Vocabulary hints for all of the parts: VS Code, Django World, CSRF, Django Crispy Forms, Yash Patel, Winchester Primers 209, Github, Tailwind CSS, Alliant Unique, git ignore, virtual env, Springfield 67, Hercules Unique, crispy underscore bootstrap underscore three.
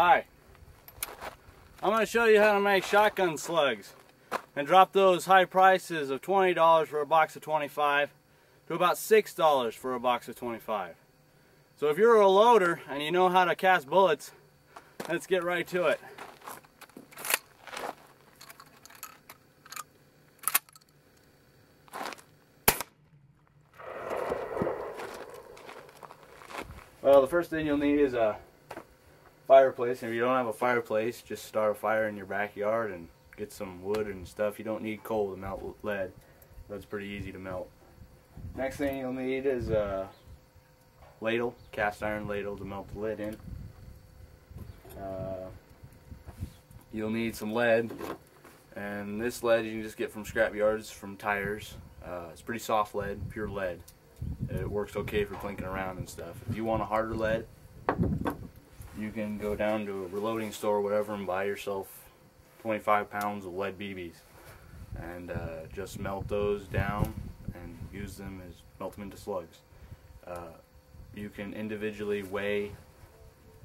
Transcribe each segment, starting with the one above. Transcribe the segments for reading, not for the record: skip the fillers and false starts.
Hi, I'm going to show you how to make shotgun slugs and drop those high prices of $20 for a box of 25 to about $6 for a box of 25. So if you're a loader and you know how to cast bullets, let's get right to it. Well, the first thing you'll need is a fireplace, and if you don't have a fireplace, just start a fire in your backyard and get some wood and stuff. You don't need coal to melt lead. Lead's pretty easy to melt. Next thing you'll need is a ladle, cast iron ladle to melt the lid in. You'll need some lead, and this lead you can just get from scrap yards, from tires. It's pretty soft lead, pure lead. It works okay for clinking around and stuff. If you want a harder lead, you can go down to a reloading store or whatever and buy yourself 25 pounds of lead BBs and just melt those down and use them as, melt them into slugs. You can individually weigh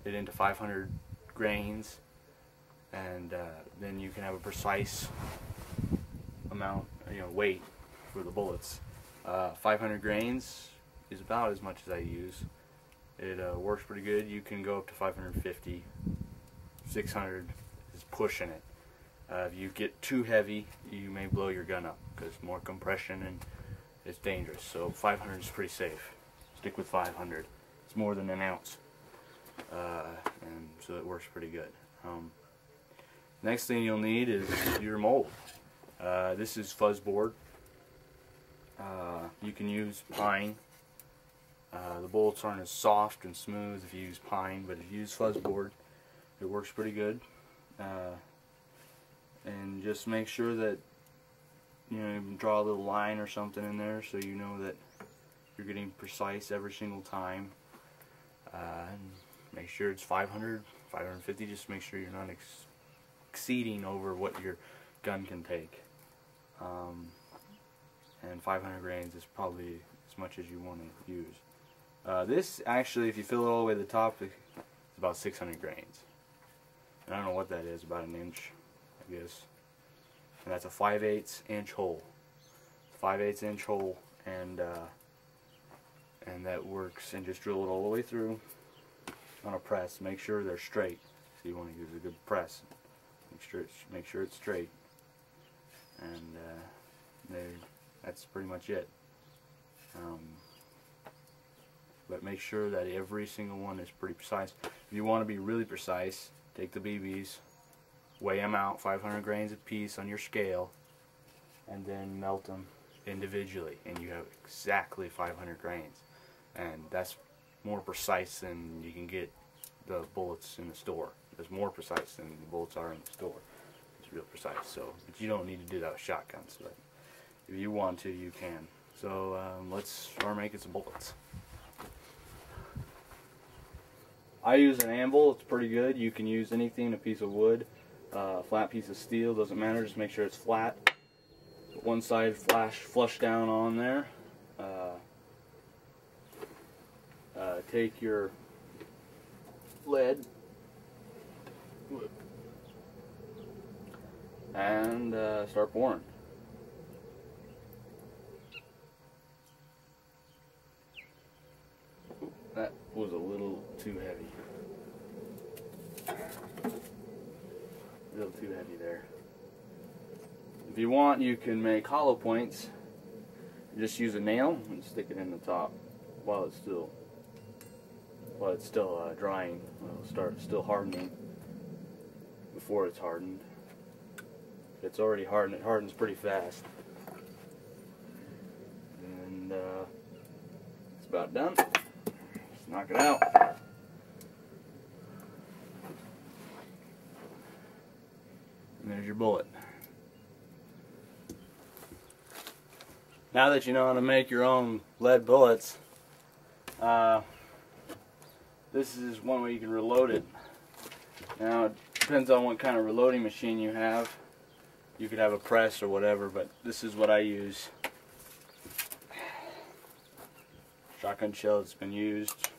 it into 500 grains and then you can have a precise amount, weight for the bullets. 500 grains is about as much as I use. It works pretty good. You can go up to 550, 600 is pushing it. If you get too heavy, you may blow your gun up because more compression and it's dangerous. So 500 is pretty safe. Stick with 500. It's more than an ounce. And so it works pretty good. Next thing you'll need is your mold. This is fuzz board. You can use pine. The bullets aren't as soft and smooth if you use pine, but if you use fuzz board, it works pretty good. And just make sure that you can draw a little line or something in there so you know that you're getting precise every single time. And make sure it's 500, 550. Just make sure you're not exceeding over what your gun can take. And 500 grains is probably as much as you want to use. This actually, if you fill it all the way to the top, it's about 600 grains. And I don't know what that is, about an inch, I guess. And that's a 5/8 inch hole. 5/8 inch hole, and that works. And just drill it all the way through on a press. Make sure they're straight. So you want to use a good press. Make sure it's straight. And that's pretty much it. But make sure that every single one is pretty precise. If you want to be really precise, take the BBs, weigh them out, 500 grains a piece on your scale, and then melt them individually, and you have exactly 500 grains. And that's more precise than you can get the bullets in the store. It's more precise than the bullets are in the store. It's real precise. So, but you don't need to do that with shotguns. But if you want to, you can. So let's start making some bullets. I use an anvil, it's pretty good. You can use anything, a piece of wood, a flat piece of steel, doesn't matter, just make sure it's flat. Put one side flush down on there. Take your lead and start pouring. That was a little too heavy. A little too heavy there. If you want, you can make hollow points. Just use a nail and stick it in the top while it's still drying. It'll start still hardening before it's hardened. If it's already hardened, it hardens pretty fast. And it's about done. Knock it out. And there's your bullet. Now that you know how to make your own lead bullets, this is one way you can reload it. Now, it depends on what kind of reloading machine you have. You could have a press or whatever, but this is what I use. Shotgun shell that's been used.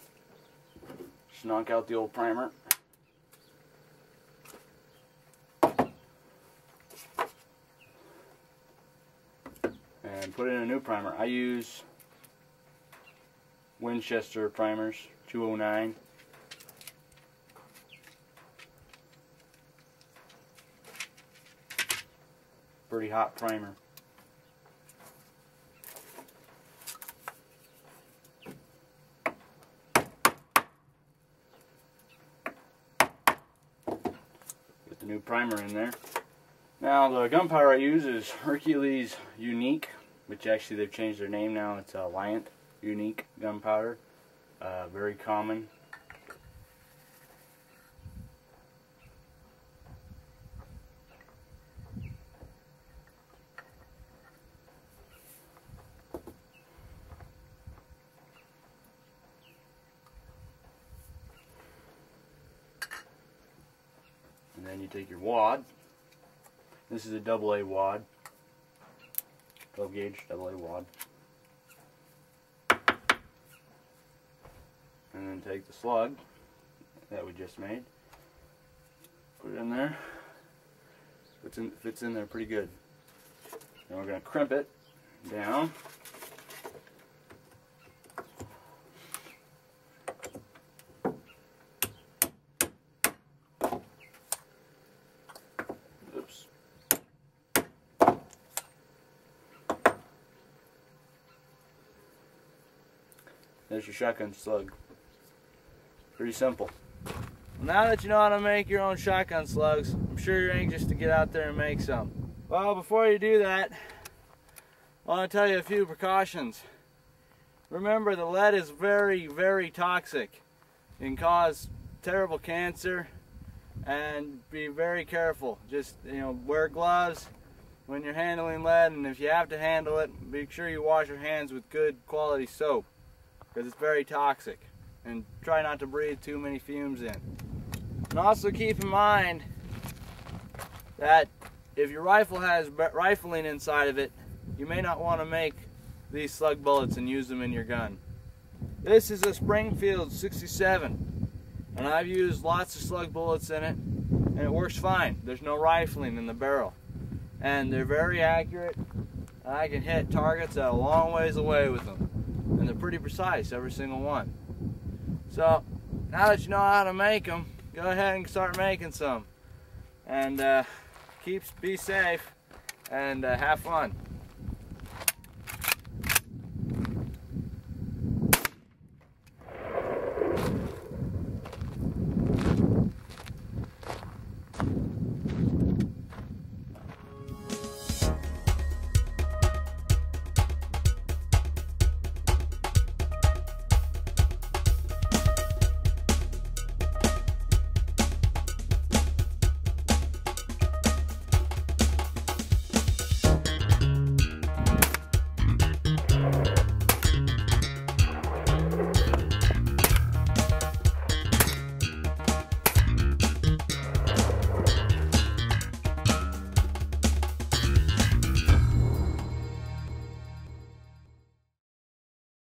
Knock out the old primer. put in a new primer. I use Winchester Primers 209. Pretty hot primer. Get the new primer in there. Now the gunpowder I use is Hercules Unique, which actually they've changed their name now. It's Alliant Unique gunpowder. Very common. And then you take your wad. This is a AA wad, 12 gauge AA wad. And then take the slug that we just made, put it in there. Fits in there pretty good. Now we're going to crimp it down. There's your shotgun slug. Pretty simple. Now that you know how to make your own shotgun slugs, I'm sure you're anxious to get out there and make some. Well, before you do that, I want to tell you a few precautions. Remember, the lead is very, very toxic and cause terrible cancer, and be very careful. Just, wear gloves when you're handling lead, and if you have to handle it, make sure you wash your hands with good quality soap, because it's very toxic, and try not to breathe too many fumes in. And also keep in mind that if your rifle has rifling inside of it, you may not want to make these slug bullets and use them in your gun. This is a Springfield 67, and I've used lots of slug bullets in it, and it works fine. There's no rifling in the barrel, and they're very accurate. I can hit targets a long ways away with them, and they're pretty precise, every single one. So now that you know how to make them, go ahead and start making some, and be safe and have fun.